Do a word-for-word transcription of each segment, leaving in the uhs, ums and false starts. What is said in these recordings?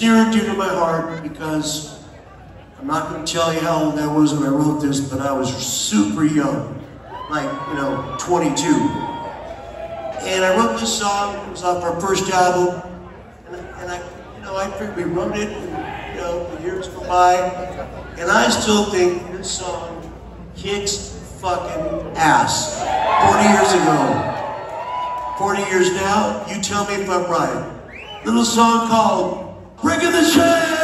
near due to my heart because I'm not going to tell you how old I was when I wrote this, but I was super young, like, you know, twenty-two. And I wrote this song. It was off our first album, and, and I, you know, I figured we wrote it, and, you know, the years go by, and I still think this song kicks fucking ass. forty years ago, forty years now, you tell me if I'm right. Little song called "Breaking the Chains."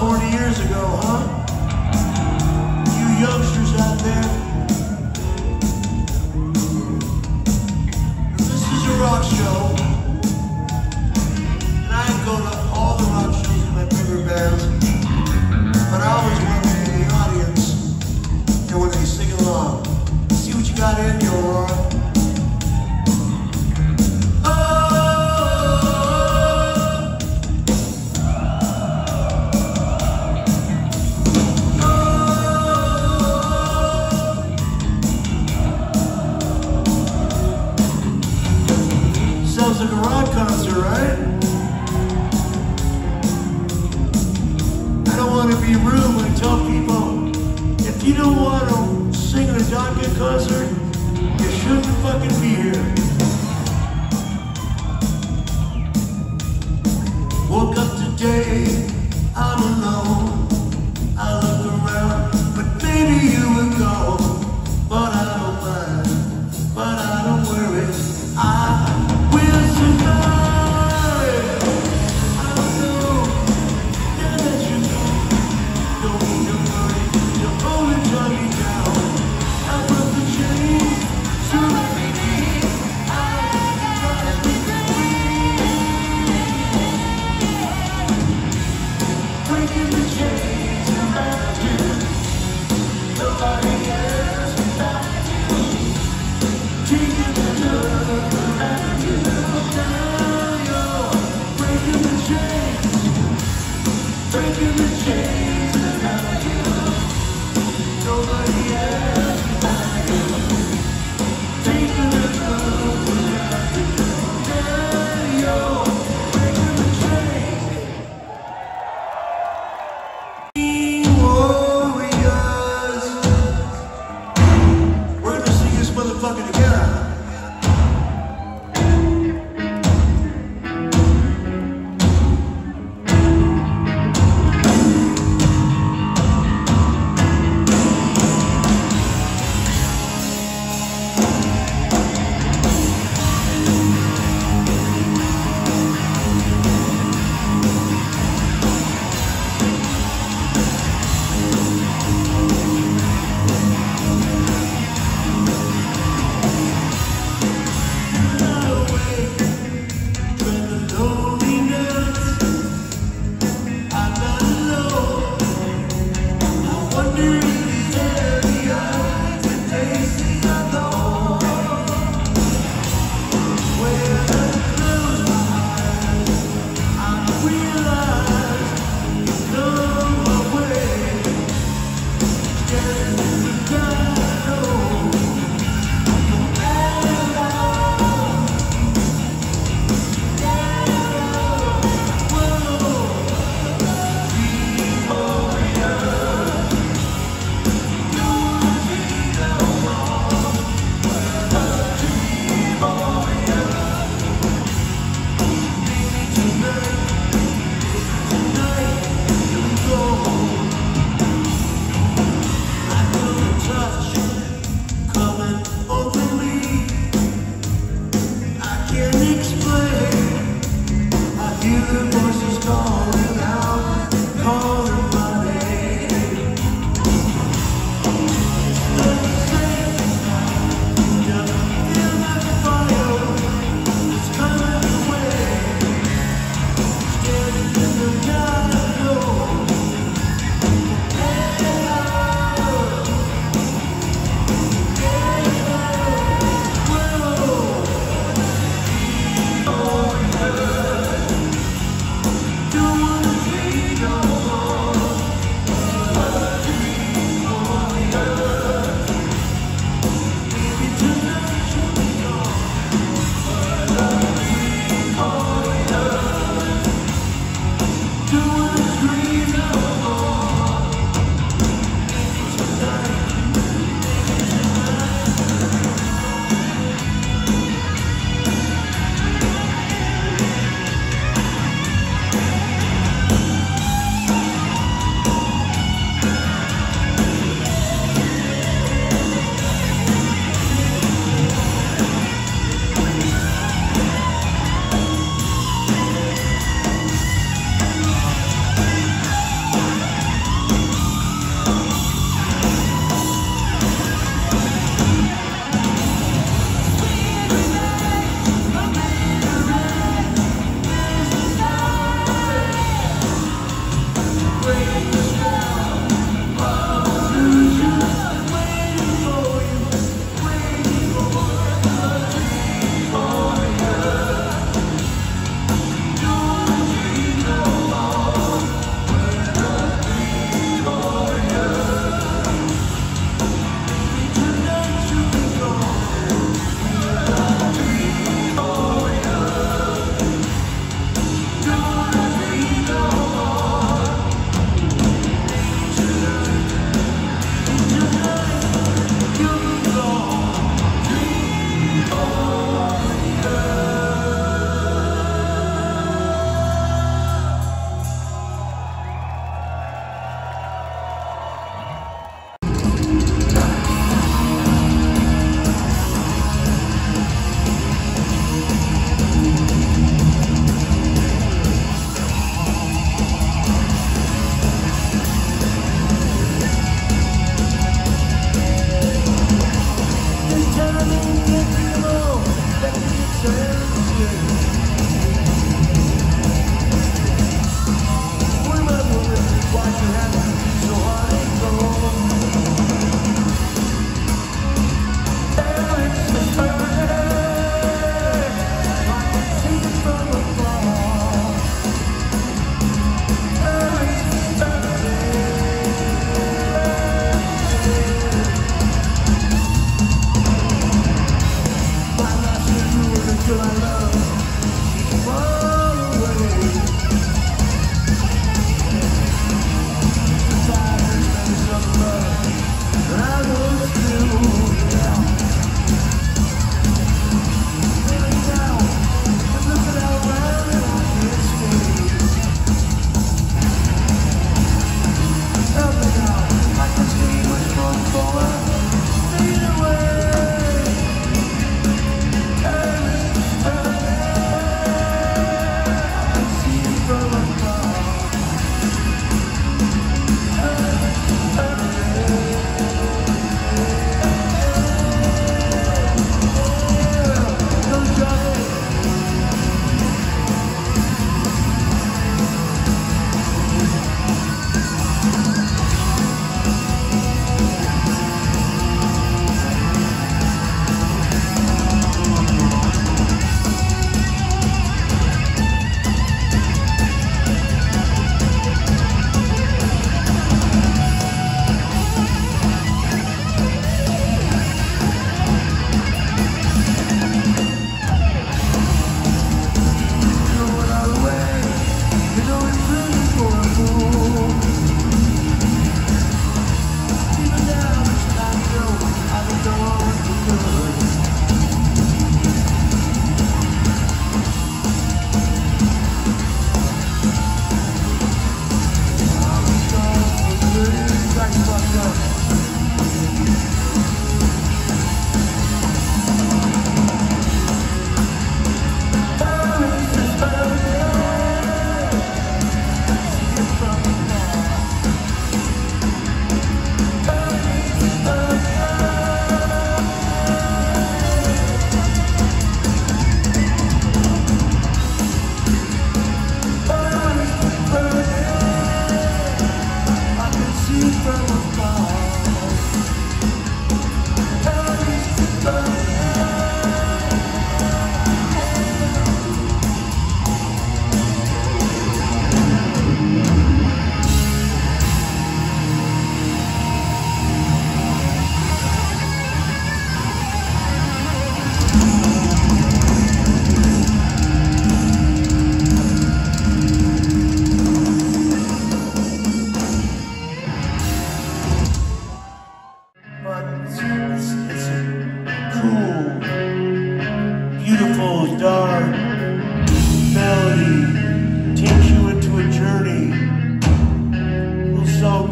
forty years ago, huh? You youngsters out there. This is a rock show, and I go to all the rock shows with my favorite bands, but I always want to be in the audience, and when they sing along, see what you got in you, Aurora. Sounds like a rock concert, right? I don't want to be rude when I tell people, if you don't want to sing at a doggone concert, you shouldn't fucking be here. Woke up today, I'm alone. I look around, but maybe you were gone. But I don't mind, but I don't worry. I Thank you.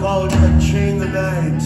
college that chained the night.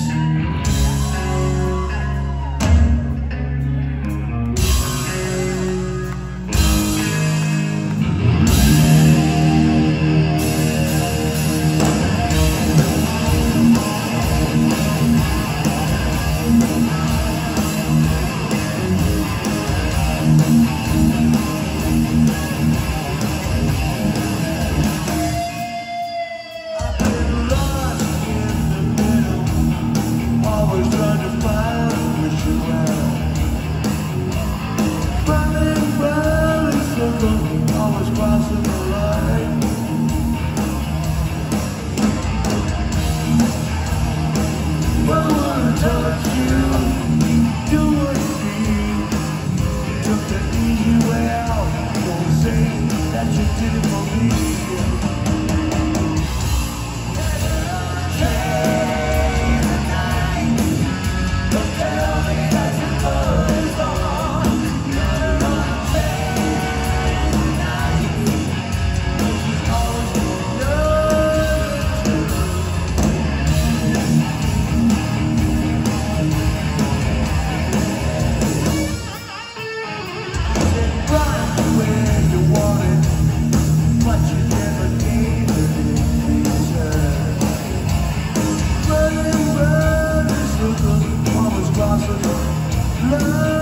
Love.